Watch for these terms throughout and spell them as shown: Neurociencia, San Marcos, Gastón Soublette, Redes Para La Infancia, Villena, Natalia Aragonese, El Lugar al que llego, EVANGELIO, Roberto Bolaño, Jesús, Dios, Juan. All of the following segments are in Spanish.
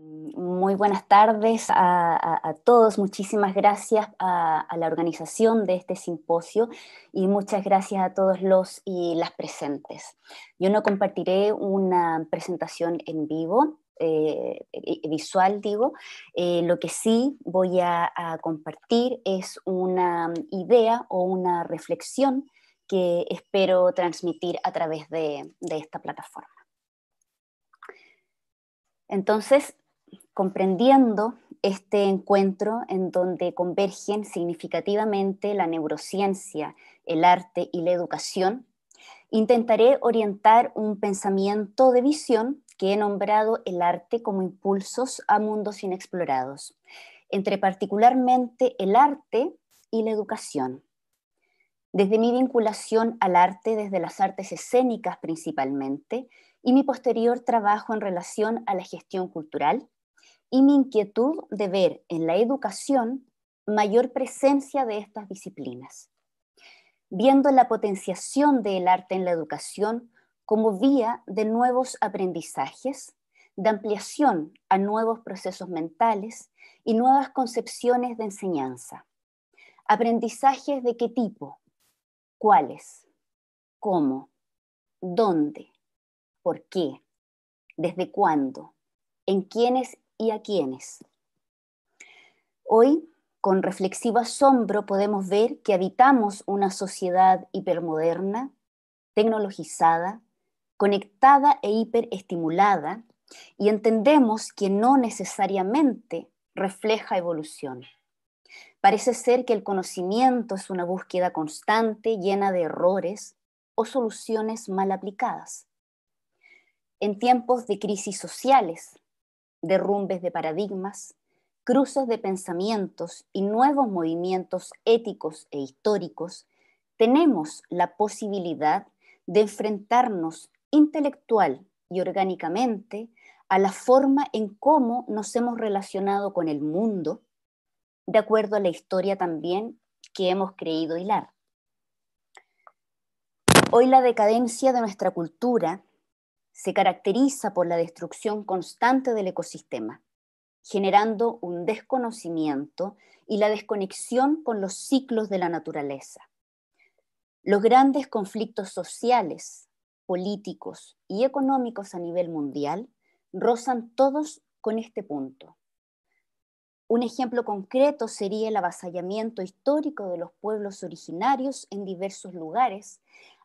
Muy buenas tardes a todos, muchísimas gracias a la organización de este simposio y muchas gracias a todos los y las presentes. Yo no compartiré una presentación en vivo, visual digo, lo que sí voy a compartir es una idea o una reflexión que espero transmitir a través de esta plataforma. Entonces, comprendiendo este encuentro en donde convergen significativamente la neurociencia, el arte y la educación, intentaré orientar un pensamiento de visión que he nombrado el arte como impulsos a mundos inexplorados, entre particularmente el arte y la educación. Desde mi vinculación al arte, desde las artes escénicas principalmente, y mi posterior trabajo en relación a la gestión cultural, y mi inquietud de ver en la educación mayor presencia de estas disciplinas, viendo la potenciación del arte en la educación como vía de nuevos aprendizajes, de ampliación a nuevos procesos mentales y nuevas concepciones de enseñanza. ¿Aprendizajes de qué tipo? ¿Cuáles? ¿Cómo? ¿Dónde? ¿Por qué? ¿Desde cuándo? ¿En quiénes y a quiénes? Hoy, con reflexivo asombro, podemos ver que habitamos una sociedad hipermoderna, tecnologizada, conectada e hiperestimulada, y entendemos que no necesariamente refleja evolución. Parece ser que el conocimiento es una búsqueda constante, llena de errores o soluciones mal aplicadas. En tiempos de crisis sociales, derrumbes de paradigmas, cruces de pensamientos y nuevos movimientos éticos e históricos, tenemos la posibilidad de enfrentarnos intelectual y orgánicamente a la forma en cómo nos hemos relacionado con el mundo, de acuerdo a la historia también que hemos creído hilar. Hoy la decadencia de nuestra cultura se caracteriza por la destrucción constante del ecosistema, generando un desconocimiento y la desconexión con los ciclos de la naturaleza. Los grandes conflictos sociales, políticos y económicos a nivel mundial rozan todos con este punto. Un ejemplo concreto sería el avasallamiento histórico de los pueblos originarios en diversos lugares,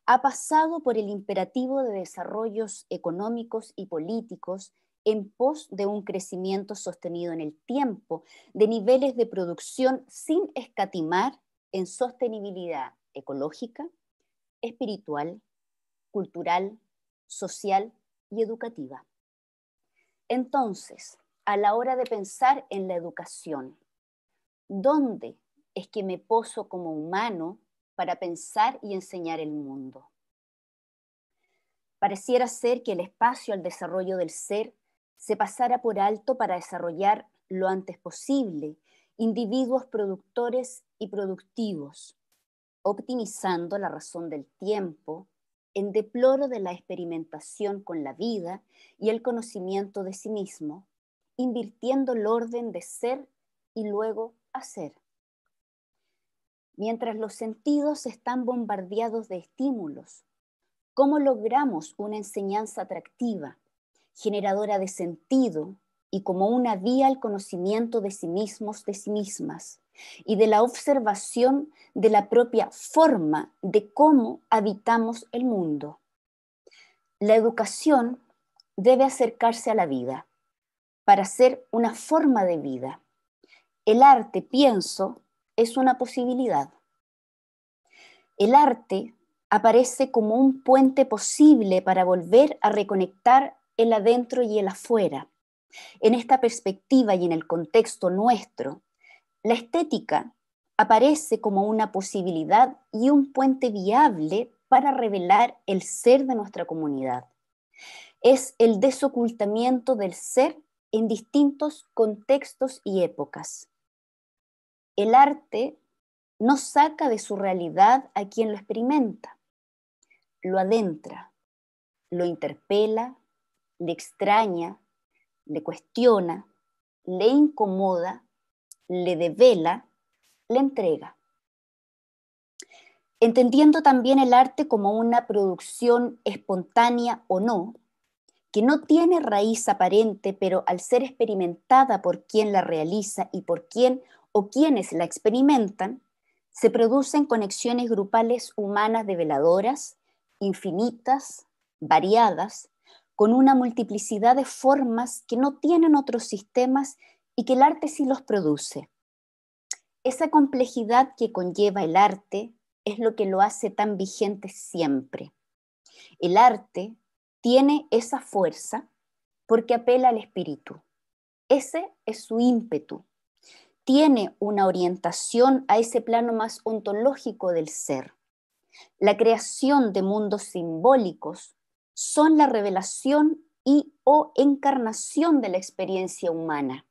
ha pasado por el imperativo de desarrollos económicos y políticos en pos de un crecimiento sostenido en el tiempo, de niveles de producción sin escatimar en sostenibilidad ecológica, espiritual, cultural, social y educativa. Entonces, a la hora de pensar en la educación, ¿dónde es que me poso como humano para pensar y enseñar el mundo? Pareciera ser que el espacio al desarrollo del ser se pasara por alto para desarrollar lo antes posible individuos productores y productivos, optimizando la razón del tiempo, en deploro de la experimentación con la vida y el conocimiento de sí mismo, invirtiendo el orden de ser y luego hacer. Mientras los sentidos están bombardeados de estímulos, ¿cómo logramos una enseñanza atractiva, generadora de sentido y como una vía al conocimiento de sí mismos, de sí mismas, y de la observación de la propia forma de cómo habitamos el mundo? La educación debe acercarse a la vida para ser una forma de vida. El arte, pienso, es una posibilidad. El arte aparece como un puente posible para volver a reconectar el adentro y el afuera. En esta perspectiva y en el contexto nuestro, la estética aparece como una posibilidad y un puente viable para revelar el ser de nuestra comunidad. Es el desocultamiento del ser en distintos contextos y épocas. El arte no saca de su realidad a quien lo experimenta, lo adentra, lo interpela, le extraña, le cuestiona, le incomoda, le devela, le entrega. Entendiendo también el arte como una producción espontánea o no, que no tiene raíz aparente, pero al ser experimentada por quien la realiza y por quien o quienes la experimentan, se producen conexiones grupales humanas develadoras, infinitas, variadas, con una multiplicidad de formas que no tienen otros sistemas y que el arte sí los produce. Esa complejidad que conlleva el arte es lo que lo hace tan vigente siempre. El arte tiene esa fuerza porque apela al espíritu. Ese es su ímpetu. Tiene una orientación a ese plano más ontológico del ser. La creación de mundos simbólicos son la revelación y o encarnación de la experiencia humana.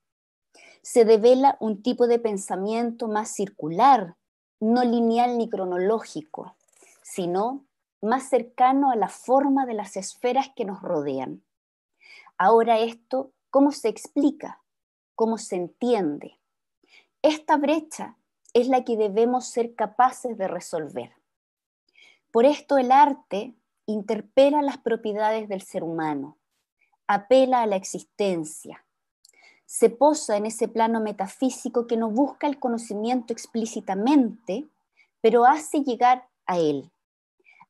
Se devela un tipo de pensamiento más circular, no lineal ni cronológico, sino más cercano a la forma de las esferas que nos rodean. Ahora esto, ¿cómo se explica? ¿Cómo se entiende? Esta brecha es la que debemos ser capaces de resolver. Por esto el arte interpela las propiedades del ser humano, apela a la existencia, se posa en ese plano metafísico que no busca el conocimiento explícitamente, pero hace llegar a él,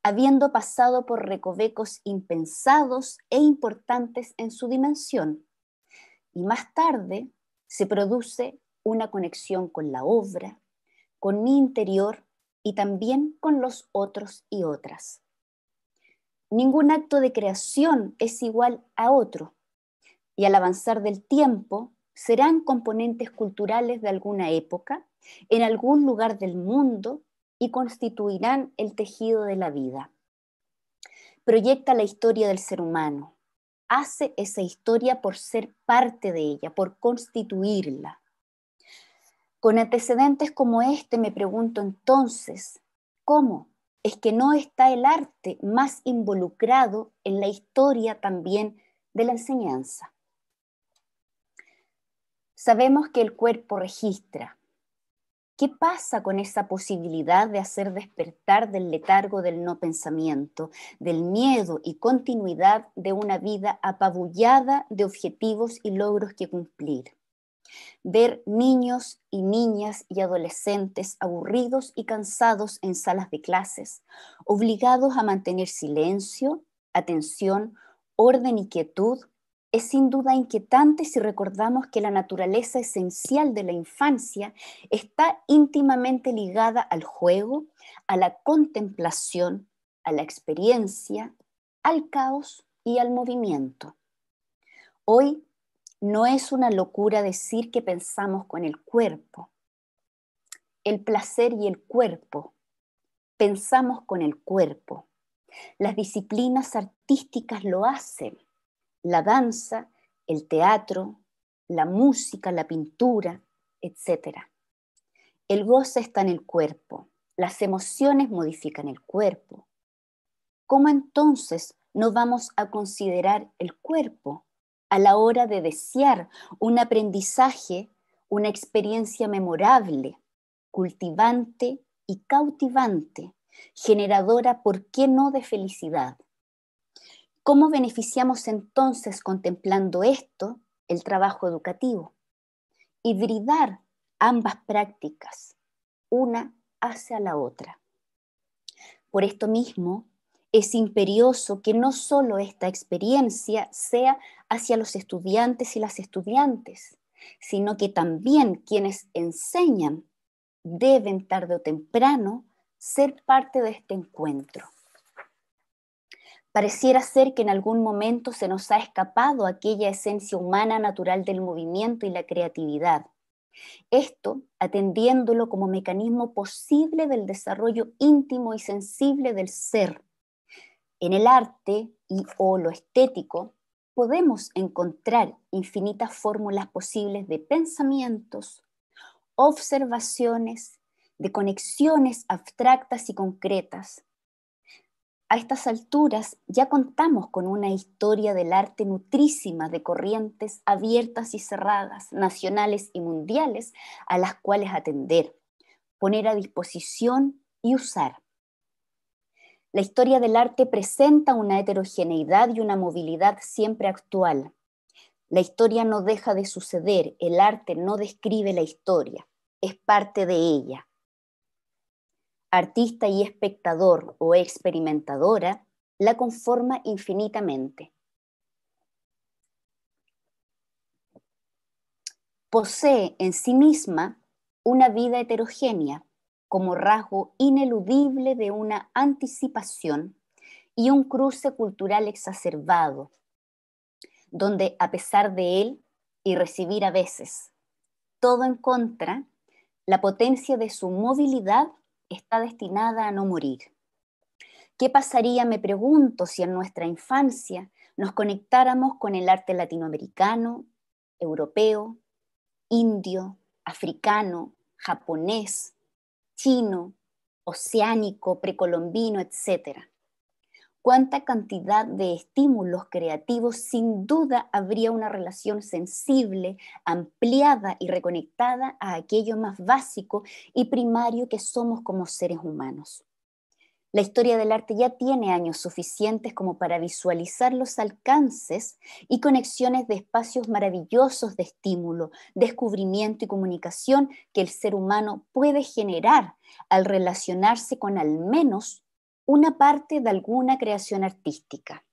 habiendo pasado por recovecos impensados e importantes en su dimensión. Y más tarde se produce una conexión con la obra, con mi interior y también con los otros y otras. Ningún acto de creación es igual a otro, y al avanzar del tiempo serán componentes culturales de alguna época, en algún lugar del mundo, y constituirán el tejido de la vida. Proyecta la historia del ser humano, hace esa historia por ser parte de ella, por constituirla. Con antecedentes como este me pregunto entonces, ¿cómo es que no está el arte más involucrado en la historia también de la enseñanza? Sabemos que el cuerpo registra. ¿Qué pasa con esa posibilidad de hacer despertar del letargo del no pensamiento, del miedo y continuidad de una vida apabullada de objetivos y logros que cumplir? Ver niños y niñas y adolescentes aburridos y cansados en salas de clases, obligados a mantener silencio, atención, orden y quietud, es sin duda inquietante si recordamos que la naturaleza esencial de la infancia está íntimamente ligada al juego, a la contemplación, a la experiencia, al caos y al movimiento. Hoy no es una locura decir que pensamos con el cuerpo, el placer y el cuerpo, pensamos con el cuerpo. Las disciplinas artísticas lo hacen. La danza, el teatro, la música, la pintura, etc. El goce está en el cuerpo, las emociones modifican el cuerpo. ¿Cómo entonces no vamos a considerar el cuerpo a la hora de desear un aprendizaje, una experiencia memorable, cultivante y cautivante, generadora, ¿por qué no?, de felicidad? ¿Cómo beneficiamos entonces, contemplando esto, el trabajo educativo? Hibridar ambas prácticas, una hacia la otra. Por esto mismo, es imperioso que no solo esta experiencia sea hacia los estudiantes y las estudiantes, sino que también quienes enseñan deben tarde o temprano ser parte de este encuentro. Pareciera ser que en algún momento se nos ha escapado aquella esencia humana natural del movimiento y la creatividad. Esto atendiéndolo como mecanismo posible del desarrollo íntimo y sensible del ser. En el arte y o lo estético podemos encontrar infinitas fórmulas posibles de pensamientos, observaciones, de conexiones abstractas y concretas. A estas alturas ya contamos con una historia del arte nutrísima de corrientes abiertas y cerradas, nacionales y mundiales, a las cuales atender, poner a disposición y usar. La historia del arte presenta una heterogeneidad y una movilidad siempre actual. La historia no deja de suceder, el arte no describe la historia, es parte de ella. Artista y espectador o experimentadora, la conforma infinitamente. Posee en sí misma una vida heterogénea, como rasgo ineludible de una anticipación y un cruce cultural exacerbado, donde a pesar de él y recibir a veces todo en contra, la potencia de su movilidad está destinada a no morir. ¿Qué pasaría, me pregunto, si en nuestra infancia nos conectáramos con el arte latinoamericano, europeo, indio, africano, japonés, chino, oceánico, precolombino, etc.? ¿Cuánta cantidad de estímulos creativos? Sin duda habría una relación sensible, ampliada y reconectada a aquello más básico y primario que somos como seres humanos. La historia del arte ya tiene años suficientes como para visualizar los alcances y conexiones de espacios maravillosos de estímulo, descubrimiento y comunicación que el ser humano puede generar al relacionarse con al menos una parte de alguna creación artística.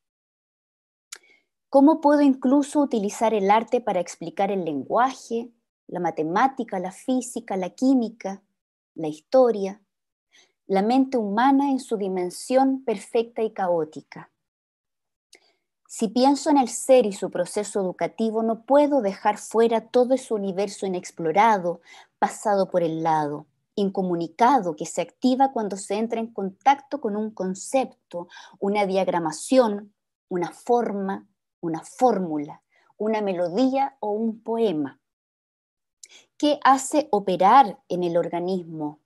¿Cómo puedo incluso utilizar el arte para explicar el lenguaje, la matemática, la física, la química, la historia? La mente humana en su dimensión perfecta y caótica. Si pienso en el ser y su proceso educativo, no puedo dejar fuera todo ese universo inexplorado, pasado por el lado, incomunicado, que se activa cuando se entra en contacto con un concepto, una diagramación, una forma, una fórmula, una melodía o un poema. ¿Qué hace operar en el organismo?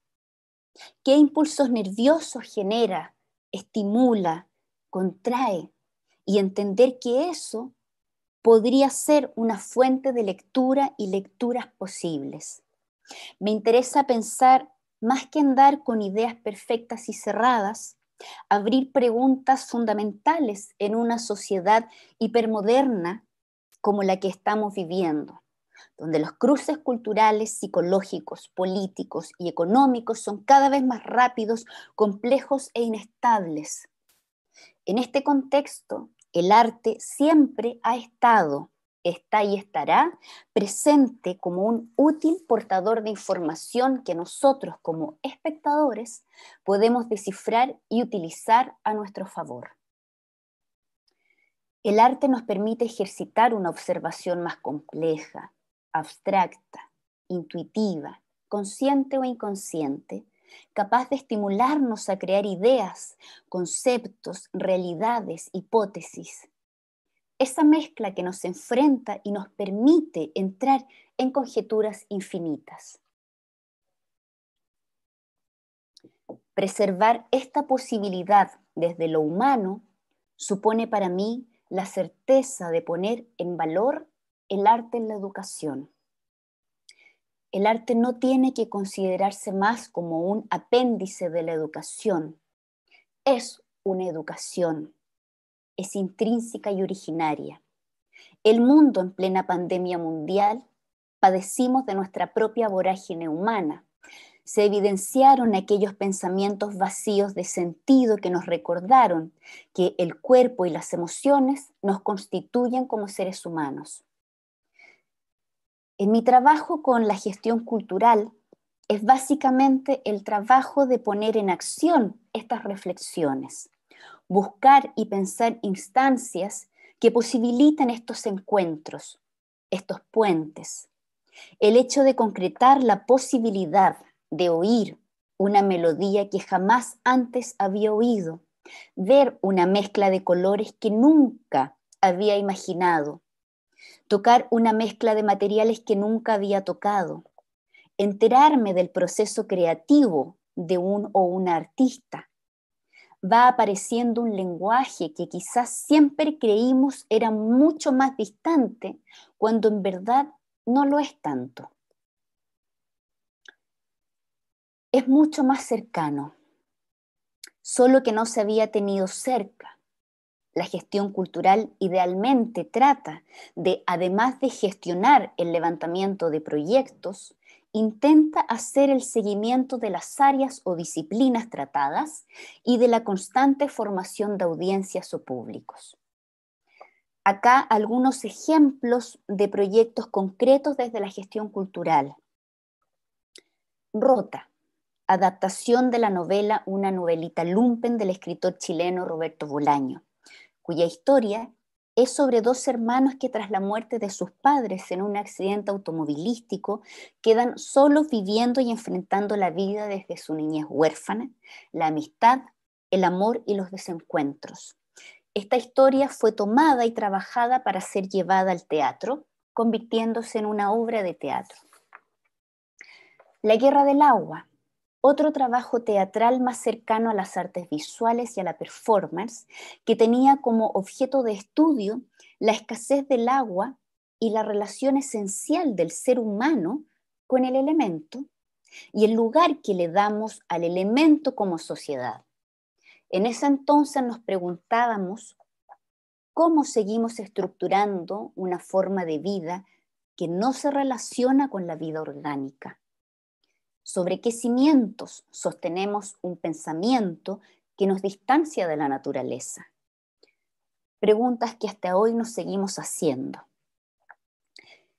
¿Qué impulsos nerviosos genera, estimula, contrae? Y entender que eso podría ser una fuente de lectura y lecturas posibles. Me interesa pensar, más que andar con ideas perfectas y cerradas, abrir preguntas fundamentales en una sociedad hipermoderna como la que estamos viviendo, donde los cruces culturales, psicológicos, políticos y económicos son cada vez más rápidos, complejos e inestables. En este contexto, el arte siempre ha estado, está y estará presente como un útil portador de información que nosotros como espectadores podemos descifrar y utilizar a nuestro favor. El arte nos permite ejercitar una observación más compleja, abstracta, intuitiva, consciente o inconsciente, capaz de estimularnos a crear ideas, conceptos, realidades, hipótesis. Esa mezcla que nos enfrenta y nos permite entrar en conjeturas infinitas. Preservar esta posibilidad desde lo humano supone para mí la certeza de poner en valor el arte en la educación. El arte no tiene que considerarse más como un apéndice de la educación. Es una educación. Es intrínseca y originaria. El mundo en plena pandemia mundial padecimos de nuestra propia vorágine humana. Se evidenciaron aquellos pensamientos vacíos de sentido que nos recordaron que el cuerpo y las emociones nos constituyen como seres humanos. En mi trabajo con la gestión cultural es básicamente el trabajo de poner en acción estas reflexiones, buscar y pensar instancias que posibiliten estos encuentros, estos puentes. El hecho de concretar la posibilidad de oír una melodía que jamás antes había oído, ver una mezcla de colores que nunca había imaginado, tocar una mezcla de materiales que nunca había tocado, enterarme del proceso creativo de un o una artista, va apareciendo un lenguaje que quizás siempre creímos era mucho más distante, cuando en verdad no lo es tanto. Es mucho más cercano, solo que no se había tenido cerca. La gestión cultural idealmente trata de, además de gestionar el levantamiento de proyectos, intenta hacer el seguimiento de las áreas o disciplinas tratadas y de la constante formación de audiencias o públicos. Acá algunos ejemplos de proyectos concretos desde la gestión cultural. Rota, adaptación de la novela Una novelita lumpen del escritor chileno Roberto Bolaño, cuya historia es sobre dos hermanos que tras la muerte de sus padres en un accidente automovilístico quedan solos viviendo y enfrentando la vida desde su niñez huérfana, la amistad, el amor y los desencuentros. Esta historia fue tomada y trabajada para ser llevada al teatro, convirtiéndose en una obra de teatro. La Guerra del Agua, otro trabajo teatral más cercano a las artes visuales y a la performance, que tenía como objeto de estudio la escasez del agua y la relación esencial del ser humano con el elemento y el lugar que le damos al elemento como sociedad. En ese entonces nos preguntábamos cómo seguimos estructurando una forma de vida que no se relaciona con la vida orgánica. ¿Sobre qué cimientos sostenemos un pensamiento que nos distancia de la naturaleza? Preguntas que hasta hoy nos seguimos haciendo.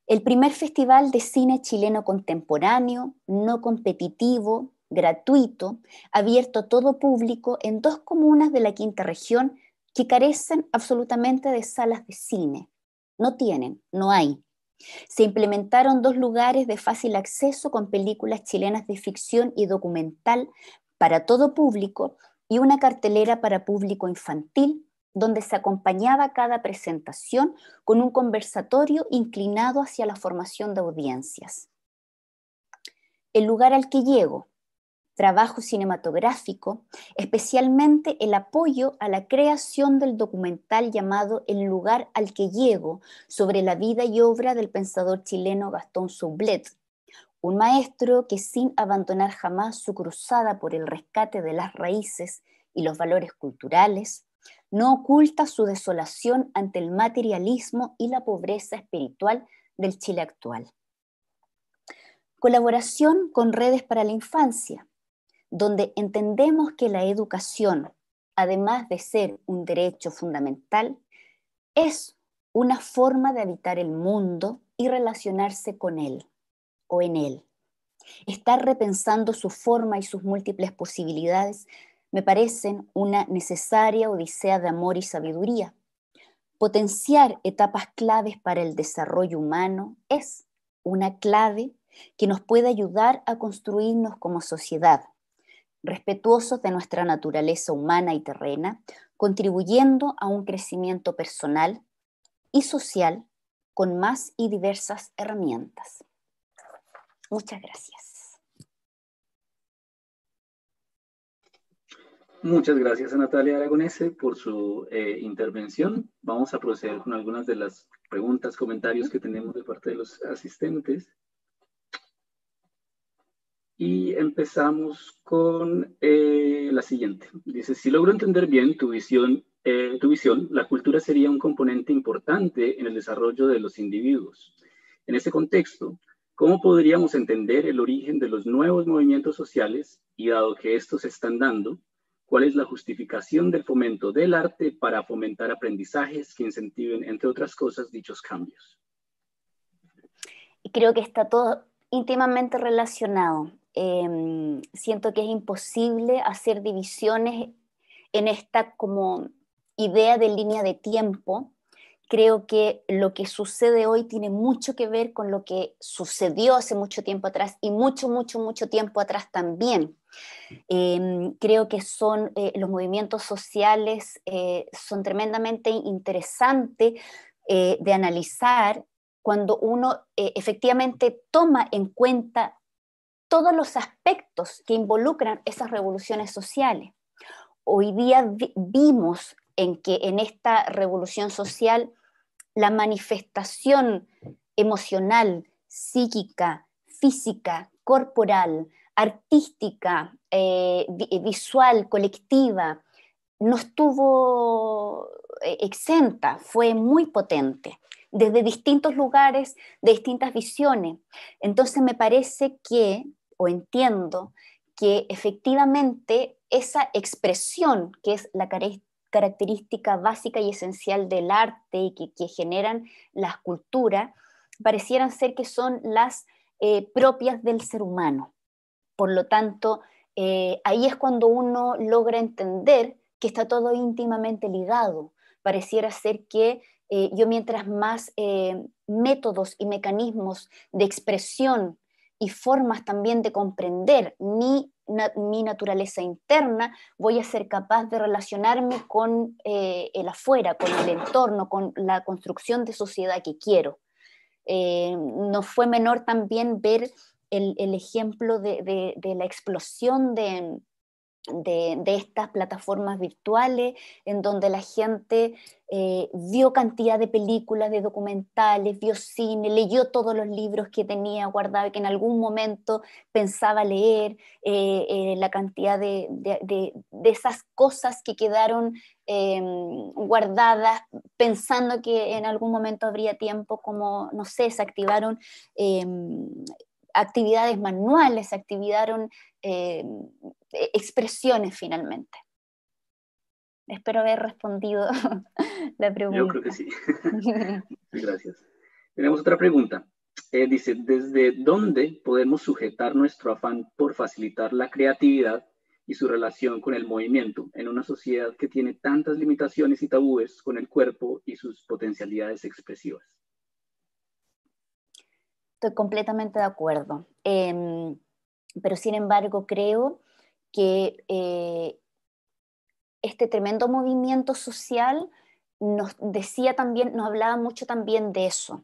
El primer festival de cine chileno contemporáneo, no competitivo, gratuito, abierto a todo público en 2 comunas de la quinta región que carecen absolutamente de salas de cine. No tienen, no hay. Se implementaron 2 lugares de fácil acceso con películas chilenas de ficción y documental para todo público y una cartelera para público infantil donde se acompañaba cada presentación con un conversatorio inclinado hacia la formación de audiencias. El lugar al que llego, trabajo cinematográfico, especialmente el apoyo a la creación del documental llamado El Lugar al que llego, sobre la vida y obra del pensador chileno Gastón Soublette, un maestro que sin abandonar jamás su cruzada por el rescate de las raíces y los valores culturales, no oculta su desolación ante el materialismo y la pobreza espiritual del Chile actual. Colaboración con redes para la infancia, donde entendemos que la educación, además de ser un derecho fundamental, es una forma de habitar el mundo y relacionarse con él o en él. Estar repensando su forma y sus múltiples posibilidades me parecen una necesaria odisea de amor y sabiduría. Potenciar etapas claves para el desarrollo humano es una clave que nos puede ayudar a construirnos como sociedad, respetuosos de nuestra naturaleza humana y terrena, contribuyendo a un crecimiento personal y social con más y diversas herramientas. Muchas gracias. Muchas gracias a Natalia Aragonese por su intervención. Vamos a proceder con algunas de las preguntas, comentarios que tenemos de parte de los asistentes. Y empezamos con la siguiente. Dice, si logro entender bien tu visión, la cultura sería un componente importante en el desarrollo de los individuos. En ese contexto, ¿cómo podríamos entender el origen de los nuevos movimientos sociales y, dado que estos se están dando, cuál es la justificación del fomento del arte para fomentar aprendizajes que incentiven, entre otras cosas, dichos cambios? Creo que está todo íntimamente relacionado. Siento que es imposible hacer divisiones en esta como idea de línea de tiempo. Creo que lo que sucede hoy tiene mucho que ver con lo que sucedió hace mucho tiempo atrás y mucho tiempo atrás también. Creo que son los movimientos sociales son tremendamente interesantes de analizar cuando uno efectivamente toma en cuenta todos los aspectos que involucran esas revoluciones sociales. hoy día vimos en que en esta revolución social la manifestación emocional, psíquica, física, corporal, artística, visual, colectiva, no estuvo exenta, fue muy potente, desde distintos lugares, de distintas visiones. Entonces me parece que, o entiendo, que efectivamente esa expresión, que es la característica básica y esencial del arte y que generan las culturas, parecieran ser que son las propias del ser humano. Por lo tanto, ahí es cuando uno logra entender que está todo íntimamente ligado. Pareciera ser que yo mientras más métodos y mecanismos de expresión y formas también de comprender mi naturaleza interna, voy a ser capaz de relacionarme con el afuera, con el entorno, con la construcción de sociedad que quiero. Nos fue menor también ver el ejemplo de la explosión de estas plataformas virtuales, en donde la gente vio cantidad de películas, de documentales, vio cine, leyó todos los libros que tenía guardado y que en algún momento pensaba leer, la cantidad de esas cosas que quedaron guardadas, pensando que en algún momento habría tiempo, como, no sé, se activaron actividades manuales, se activaron expresiones finalmente. Espero haber respondido la pregunta. Yo creo que sí. Gracias. Tenemos otra pregunta. Dice, ¿desde dónde podemos sujetar nuestro afán por facilitar la creatividad y su relación con el movimiento en una sociedad que tiene tantas limitaciones y tabúes con el cuerpo y sus potencialidades expresivas? Estoy completamente de acuerdo, pero sin embargo creo que este tremendo movimiento social nos decía también, nos hablaba mucho también de eso.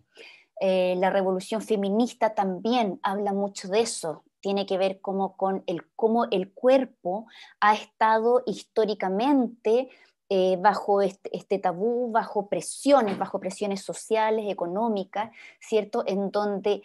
La revolución feminista también habla mucho de eso, tiene que ver como con cómo el cuerpo ha estado históricamente bajo este tabú, bajo presiones sociales, económicas, ¿cierto? En donde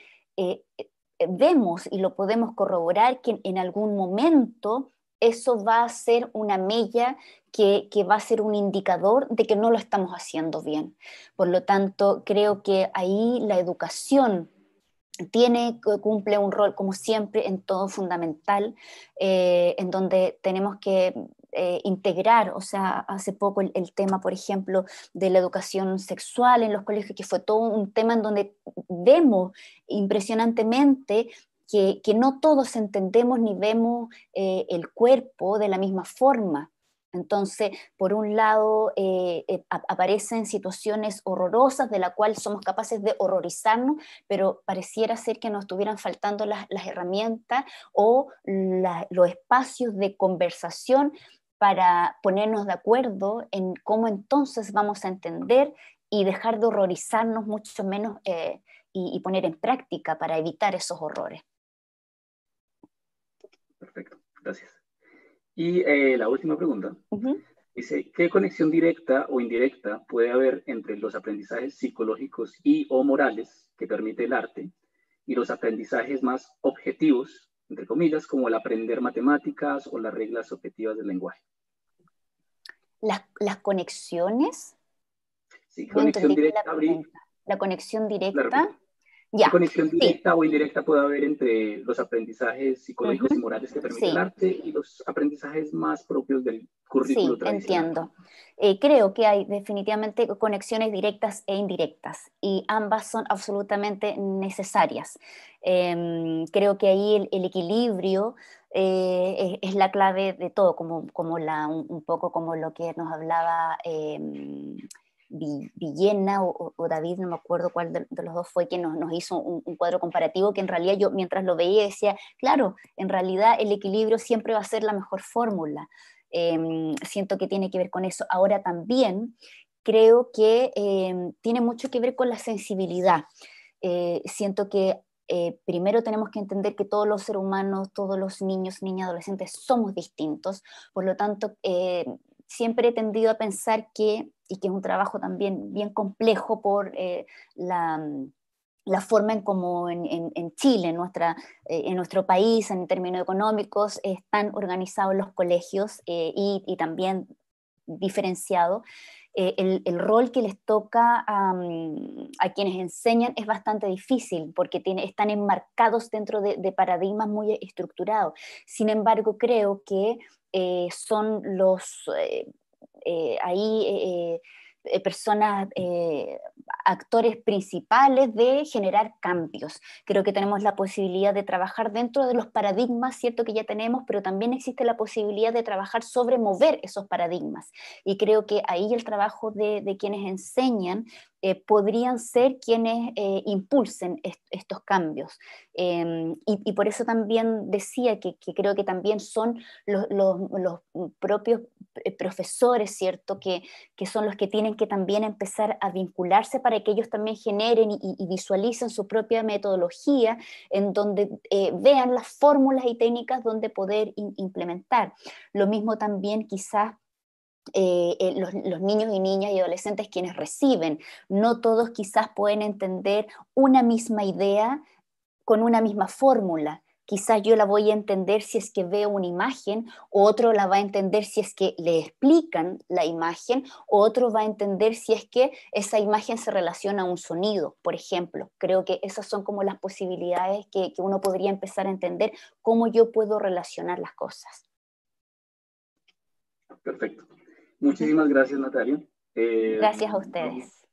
vemos, y lo podemos corroborar, que en algún momento eso va a ser una mella que va a ser un indicador de que no lo estamos haciendo bien. Por lo tanto, creo que ahí la educación cumple un rol, como siempre, en todo fundamental, en donde tenemos que integrar, o sea, hace poco el tema, por ejemplo, de la educación sexual en los colegios, que fue todo un tema en donde vemos impresionantemente que no todos entendemos ni vemos el cuerpo de la misma forma. Entonces, por un lado, aparecen situaciones horrorosas de las cuales somos capaces de horrorizarnos, pero pareciera ser que nos estuvieran faltando las herramientas o los espacios de conversación para ponernos de acuerdo en cómo entonces vamos a entender y dejar de horrorizarnos mucho menos y poner en práctica para evitar esos horrores. Perfecto, gracias. Y la última pregunta, dice, ¿qué conexión directa o indirecta puede haber entre los aprendizajes psicológicos y o morales que permite el arte y los aprendizajes más objetivos, entre comillas, como el aprender matemáticas o las reglas objetivas del lenguaje? ¿Las conexiones? Sí, conexión directa. La conexión directa. ¿Qué conexión directa o indirecta puede haber entre los aprendizajes psicológicos y morales que permite el arte y los aprendizajes más propios del currículo tradicional? Entiendo. Creo que hay definitivamente conexiones directas e indirectas y ambas son absolutamente necesarias. Creo que ahí el equilibrio es la clave de todo, un poco como lo que nos hablaba Villena o David, no me acuerdo cuál de los dos fue, que nos hizo un cuadro comparativo, que en realidad yo mientras lo veía decía, claro, en realidad el equilibrio siempre va a ser la mejor fórmula. Siento que tiene que ver con eso. Ahora también creo que tiene mucho que ver con la sensibilidad. Siento que primero tenemos que entender que todos los seres humanos, todos los niños, niñas, adolescentes somos distintos, por lo tanto siempre he tendido a pensar que, y que es un trabajo también bien complejo por la forma en cómo en Chile, en nuestro país, en términos económicos, están organizados los colegios y también diferenciado, el rol que les toca a quienes enseñan es bastante difícil porque están enmarcados dentro de paradigmas muy estructurados. Sin embargo, creo que son los personas, actores principales de generar cambios. Creo que tenemos la posibilidad de trabajar dentro de los paradigmas, cierto, que ya tenemos, pero también existe la posibilidad de trabajar sobre mover esos paradigmas. Y creo que ahí el trabajo de quienes enseñan podrían ser quienes impulsen estos cambios. Y por eso también decía que creo que también son los propios profesores, ¿cierto?, que son los que tienen que también empezar a vincularse para que ellos también generen y visualicen su propia metodología, en donde vean las fórmulas y técnicas donde poder implementar. Lo mismo también quizás los niños y niñas y adolescentes quienes reciben, no todos quizás pueden entender una misma idea con una misma fórmula. Quizás yo la voy a entender si es que veo una imagen, otro la va a entender si es que le explican la imagen, otro va a entender si es que esa imagen se relaciona a un sonido, por ejemplo. Creo que esas son como las posibilidades que uno podría empezar a entender cómo yo puedo relacionar las cosas. Perfecto. Muchísimas gracias, Natalia. Gracias a ustedes.